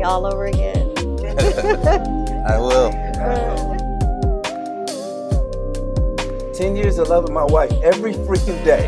me all over again. I will. 10 years of loving my wife every freaking day.